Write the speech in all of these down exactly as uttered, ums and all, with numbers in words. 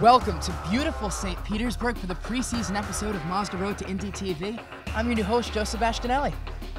Welcome to beautiful Saint Petersburg for the preseason episode of Mazda Road to Indy T V. I'm your new host, Joel Sebastianelli.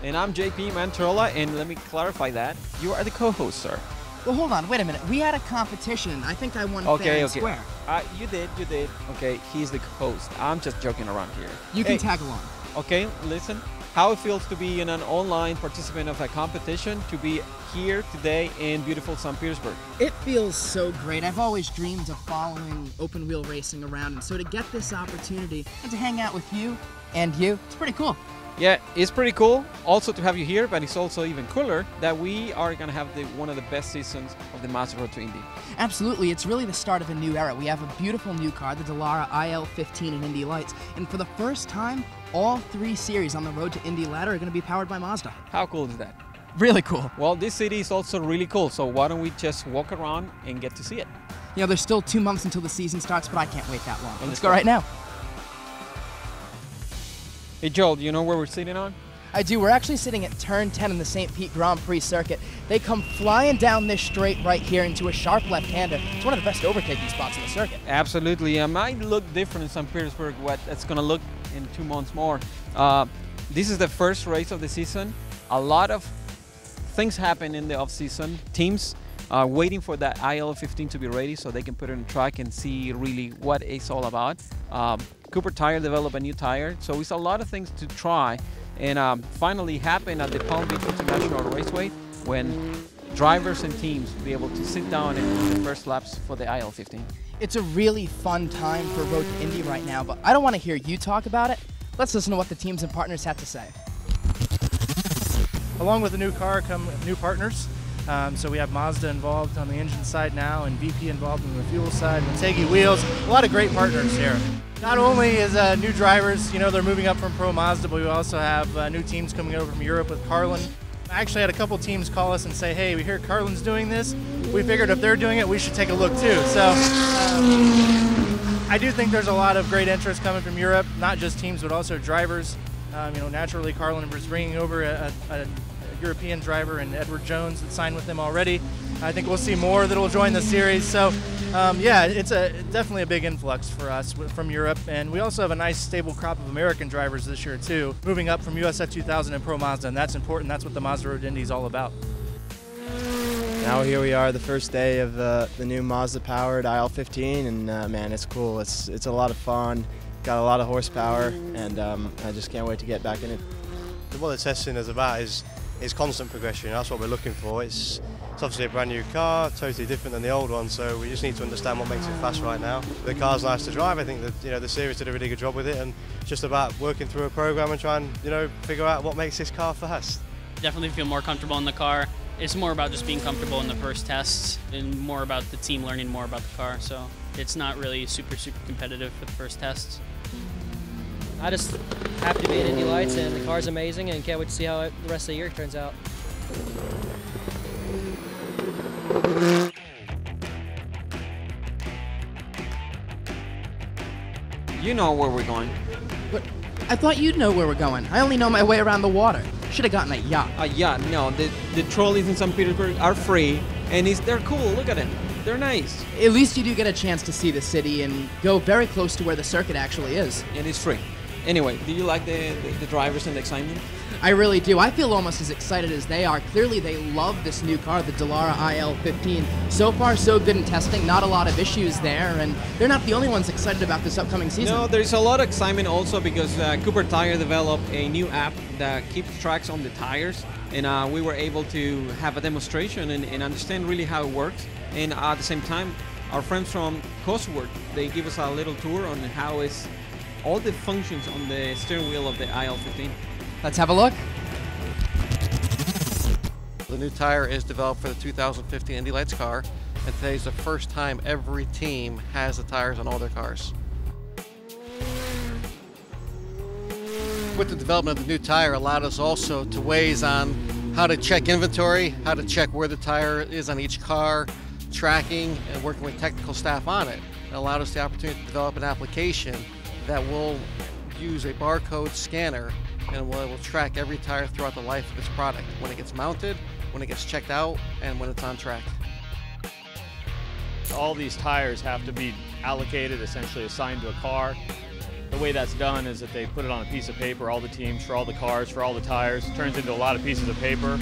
And I'm J P Manterola, and let me clarify that. You are the co-host, sir. Well, hold on, wait a minute. We had a competition. I think I won okay, fair and okay. square. Uh, you did, you did. Okay, he's the host. I'm just joking around here. You hey. can tag along. Okay, listen. How it feels to be an online participant of a competition, to be here today in beautiful Saint Petersburg. It feels so great. I've always dreamed of following open wheel racing around, and so to get this opportunity and to hang out with you and you, it's pretty cool. Yeah, it's pretty cool also to have you here, but it's also even cooler that we are going to have the, one of the best seasons of the Mazda Road to Indy. Absolutely. It's really the start of a new era. We have a beautiful new car, the Dallara I L fifteen and Indy Lights, and for the first time, all three series on the Road to Indy ladder are going to be powered by Mazda. How cool is that? Really cool. Well, this city is also really cool, so why don't we just walk around and get to see it? You know, there's still two months until the season starts, but I can't wait that long. Well, let's go right now. Hey Joel, do you know where we're sitting on? I do. We're actually sitting at turn ten in the Saint Pete Grand Prix circuit. They come flying down this straight right here into a sharp left-hander. It's one of the best overtaking spots in the circuit. Absolutely. It might look different in Saint Petersburg, what it's going to look in two months more. Uh, this is the first race of the season. A lot of things happen in the off-season. Teams are waiting for that I L fifteen to be ready so they can put it on track and see really what it's all about. Um, Cooper Tire developed a new tire, so it's a lot of things to try, and um, finally happened at the Palm Beach International Raceway when drivers and teams will be able to sit down and do the first laps for the I L fifteen. It's a really fun time for Road to Indy right now, but I don't want to hear you talk about it. Let's listen to what the teams and partners had to say. Along with the new car come new partners. Um, so we have Mazda involved on the engine side now, and V P involved on the fuel side, Mategi wheels, a lot of great partners here. Not only is uh, new drivers, you know, they're moving up from Pro Mazda, but we also have uh, new teams coming over from Europe with Carlin. I actually had a couple teams call us and say, hey, we hear Carlin's doing this. We figured if they're doing it, we should take a look too. So um, I do think there's a lot of great interest coming from Europe, not just teams, but also drivers. Um, you know, naturally, Carlin was bringing over a, a, a European driver and Edward Jones that signed with them already. I think we'll see more that will join the series. So. Um, yeah, it's a definitely a big influx for us from Europe, and we also have a nice stable crop of American drivers this year too, moving up from U S F two thousand and Pro Mazda, and that's important. That's what the Mazda Road to Indy is all about. Now here we are, the first day of uh, the new Mazda-powered I L fifteen, and uh, man, it's cool. It's it's a lot of fun, got a lot of horsepower, and um, I just can't wait to get back in it. What the testing is about is is constant progression. That's what we're looking for. It's It's obviously a brand new car, totally different than the old one, so we just need to understand what makes it fast right now. The car's nice to drive. I think that, you know, the series did a really good job with it, and it's just about working through a program and trying, you know, figure out what makes this car fast. Definitely feel more comfortable in the car. It's more about just being comfortable in the first tests and more about the team learning more about the car, so it's not really super, super competitive for the first tests. I just happy to be in Indy Lights, and the car's amazing, and can't wait to see how it, the rest of the year turns out. You know where we're going. But I thought you'd know where we're going. I only know my way around the water. Should have gotten a yacht. A yacht? No, the, the trolleys in Saint Petersburg are free, and it's, they're cool. Look at them. They're nice. At least you do get a chance to see the city and go very close to where the circuit actually is. And it's free. Anyway, do you like the, the, the drivers and the excitement? I really do. I feel almost as excited as they are. Clearly, they love this new car, the Dallara I L fifteen. So far, so good in testing. Not a lot of issues there, and they're not the only ones excited about this upcoming season. No, there's a lot of excitement also because uh, Cooper Tire developed a new app that keeps tracks on the tires, and uh, we were able to have a demonstration and, and understand really how it works. And at the same time, our friends from Cosworth, they give us a little tour on how it's all the functions on the steering wheel of the I L fifteen. Let's have a look. The new tire is developed for the two thousand fifteen Indy Lights car, and today's the first time every team has the tires on all their cars. With the development of the new tire, allowed us also to weigh in on how to check inventory, how to check where the tire is on each car, tracking, and working with technical staff on it. It allowed us the opportunity to develop an application that will use a barcode scanner, and we'll, we'll track every tire throughout the life of its product, when it gets mounted, when it gets checked out, and when it's on track. All these tires have to be allocated, essentially assigned to a car. The way that's done is that they put it on a piece of paper, all the teams, for all the cars, for all the tires. It turns into a lot of pieces of paper.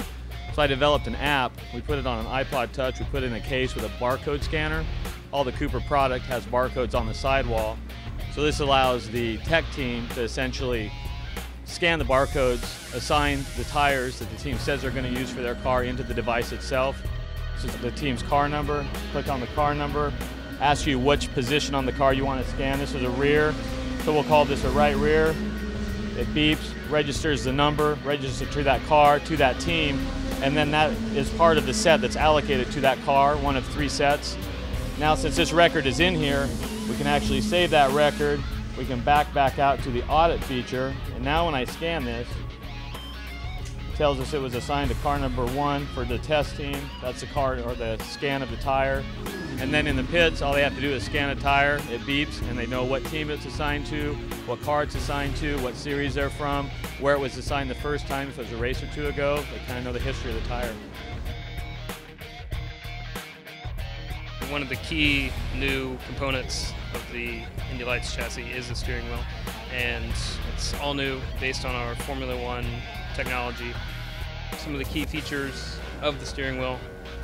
So I developed an app. We put it on an iPod Touch. We put it in a case with a barcode scanner. All the Cooper product has barcodes on the sidewall. So this allows the tech team to essentially scan the barcodes, assign the tires that the team says they're going to use for their car into the device itself. So the team's car number, click on the car number, ask you which position on the car you want to scan. This is a rear, so we'll call this a right rear. It beeps, registers the number, registers to that car, to that team, and then that is part of the set that's allocated to that car, one of three sets. Now since this record is in here, we can actually save that record. We can back back out to the audit feature, and now when I scan this, it tells us it was assigned to car number one for the test team. That's the car or the scan of the tire. And then in the pits, all they have to do is scan a tire, it beeps, and they know what team it's assigned to, what car it's assigned to, what series they're from, where it was assigned the first time, if it was a race or two ago. They kind of know the history of the tire. One of the key new components of the Indy Lights chassis is the steering wheel, and it's all new based on our Formula One technology. Some of the key features of the steering wheel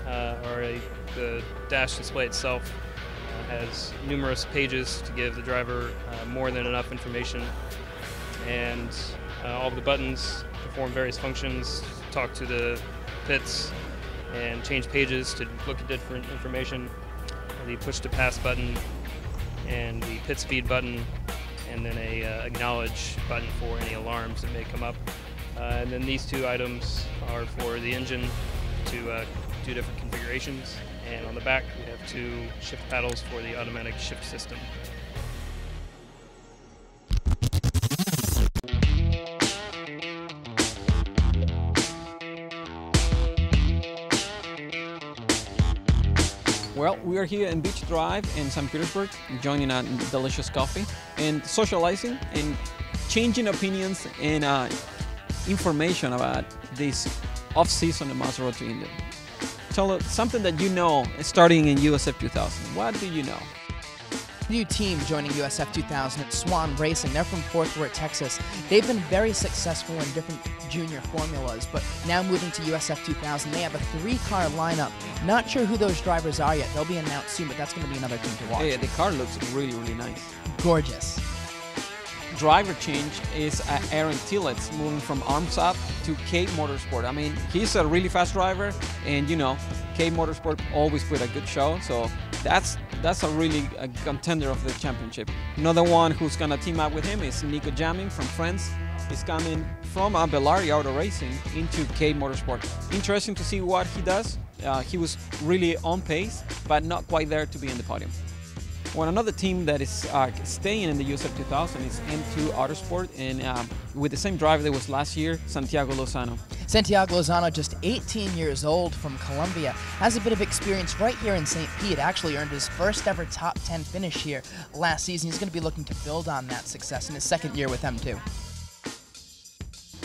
uh, are a, the dash display itself uh, has numerous pages to give the driver uh, more than enough information, and uh, all of the buttons perform various functions, talk to the pits and change pages to look at different information. The push to pass button and the pit speed button, and then a uh, acknowledge button for any alarms that may come up. Uh, and then these two items are for the engine to uh, do different configurations. And on the back, we have two shift paddles for the automatic shift system. Well, we are here in Beach Drive in Saint Petersburg, enjoying a delicious coffee and socializing and changing opinions and uh, information about this off-season of Mazda Road to Indy. Tell us something that you know starting in U S F two thousand. What do you know? New team joining U S F two thousand, Swan Racing. They're from Fort Worth, Texas. They've been very successful in different junior formulas, but now moving to U S F two thousand, they have a three-car lineup. Not sure who those drivers are yet. They'll be announced soon, but that's going to be another team to watch. Yeah, the car looks really, really nice. Gorgeous. Driver change is uh, Aaron Tillett's moving from Arms Up to Kate Motorsport. I mean, he's a really fast driver, and you know, Kate Motorsport always put a good show, so that's that's a really a contender of the championship. Another one who's gonna team up with him is Nico Jamin from France. He's coming from Abelari Auto Racing into Kate Motorsport. Interesting to see what he does. Uh, he was really on pace, but not quite there to be in the podium. Well, another team that is uh, staying in the U S F two thousand is M two Autosport, and uh, with the same driver that was last year, Santiago Lozano. Santiago Lozano, just eighteen years old, from Colombia, has a bit of experience right here in Saint Pete. Actually earned his first ever top ten finish here last season. He's going to be looking to build on that success in his second year with M two.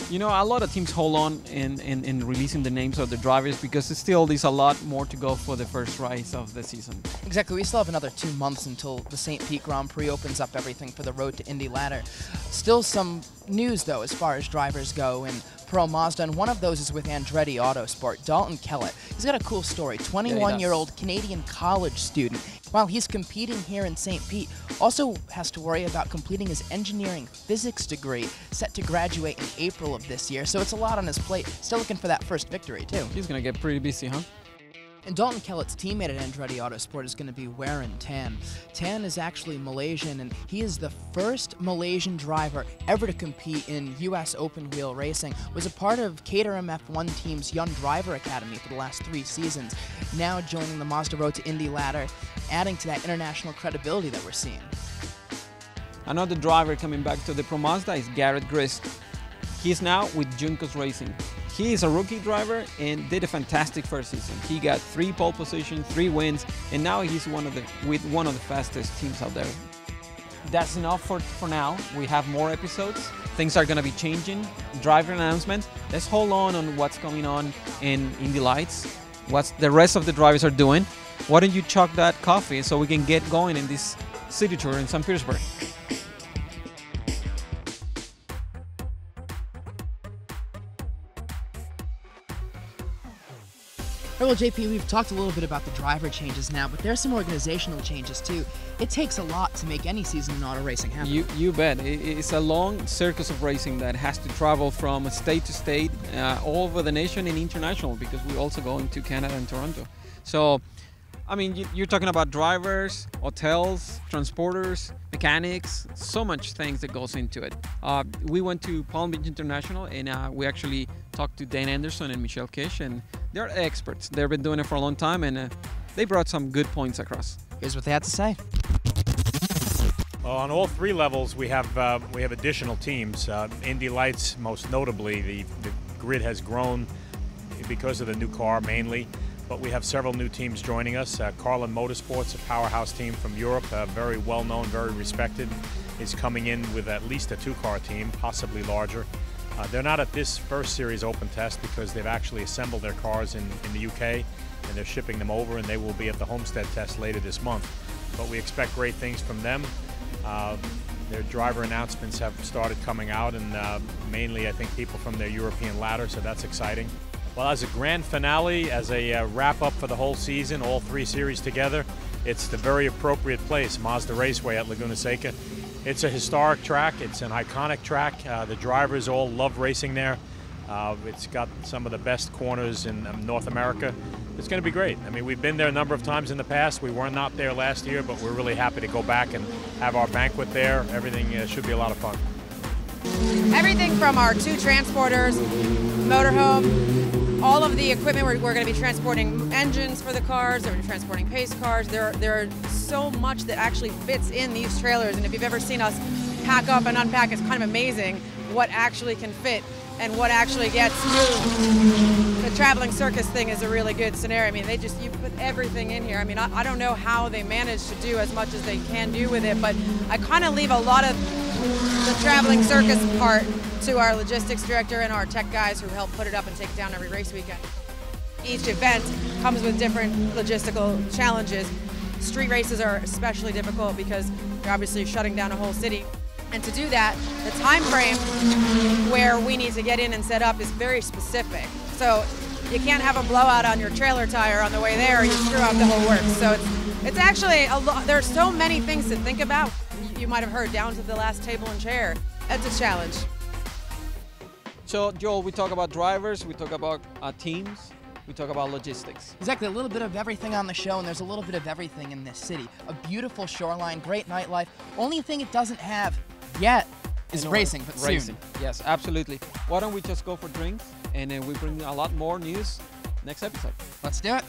You know, a lot of teams hold on in, in, in releasing the names of the drivers because still there's a lot more to go for the first race of the season. Exactly. We still have another two months until the Saint Pete Grand Prix opens up everything for the Road to Indy ladder. Still some news, though, as far as drivers go in Pro Mazda, and one of those is with Andretti Autosport, Dalton Kellett. He's got a cool story. twenty-one-year-old Canadian college student. While he's competing here in Saint Pete, also has to worry about completing his engineering physics degree, set to graduate in April of this year, so it's a lot on his plate. Still looking for that first victory, too. He's going to get pretty busy, huh? And Dalton Kellett's teammate at Andretti Autosport is going to be Warren Tan. Tan is actually Malaysian, and he is the first Malaysian driver ever to compete in U S open wheel racing. Was a part of Caterham F one team's Young Driver Academy for the last three seasons. Now joining the Mazda Road to Indy ladder, adding to that international credibility that we're seeing. Another driver coming back to the Pro Mazda is Garrett Grist. He's now with Juncos Racing. He is a rookie driver and did a fantastic first season. He got three pole positions, three wins, and now he's one of the with one of the fastest teams out there. That's enough for, for now. We have more episodes. Things are going to be changing. Driver announcements. Let's hold on on what's going on in Indy Lights, what the rest of the drivers are doing. Why don't you chuck that coffee so we can get going in this City Tour in Saint Petersburg. Well, J P, we've talked a little bit about the driver changes now, but there's some organizational changes too. It takes a lot to make any season in auto racing happen. You, you bet. It's a long circus of racing that has to travel from state to state, uh, all over the nation and international, because we also go into Canada and Toronto. So, I mean, you're talking about drivers, hotels, transporters, mechanics, so much things that goes into it. Uh, we went to Palm Beach International, and uh, we actually talked to Dan Anderson and Michelle Kish, and they're experts. They've been doing it for a long time, and uh, they brought some good points across. Here's what they had to say. Well, on all three levels, we have uh, we have additional teams. Uh, Indy Lights, most notably, the, the grid has grown because of the new car mainly. But we have several new teams joining us. Uh, Carlin Motorsports, a powerhouse team from Europe, uh, very well-known, very respected, is coming in with at least a two-car team, possibly larger. Uh, they're not at this first series open test because they've actually assembled their cars in, in the U K, and they're shipping them over, and they will be at the Homestead test later this month. But we expect great things from them. Uh, their driver announcements have started coming out, and uh, mainly, I think, people from their European ladder, so that's exciting. Well, as a grand finale, as a uh, wrap-up for the whole season, all three series together, it's the very appropriate place, Mazda Raceway at Laguna Seca. It's a historic track. It's an iconic track. Uh, the drivers all love racing there. Uh, it's got some of the best corners in um, North America. It's going to be great. I mean, we've been there a number of times in the past. We were not there last year, but we're really happy to go back and have our banquet there. Everything uh, should be a lot of fun. Everything from our two transporters, motorhome, all of the equipment. We're, we're going to be transporting engines for the cars, we're transporting pace cars. There, there are so much that actually fits in these trailers, and if you've ever seen us pack up and unpack, it's kind of amazing what actually can fit and what actually gets moved. The traveling circus thing is a really good scenario. I mean, they just, you put everything in here. I mean, I, I don't know how they manage to do as much as they can do with it, but I kind of leave a lot of the traveling circus part to our logistics director and our tech guys who help put it up and take it down every race weekend. Each event comes with different logistical challenges. Street races are especially difficult because you're obviously shutting down a whole city. And to do that, the time frame where we need to get in and set up is very specific. So you can't have a blowout on your trailer tire on the way there, or you screw up the whole works. So it's, it's actually a lot. There's so many things to think about. You might have heard, down to the last table and chair. That's a challenge. So, Joel, we talk about drivers, we talk about uh, teams, we talk about logistics. Exactly, a little bit of everything on the show, and there's a little bit of everything in this city. A beautiful shoreline, great nightlife. Only thing it doesn't have yet is racing, but racing. Soon. Yes, absolutely. Why don't we just go for drinks, and then we bring a lot more news next episode. Let's do it.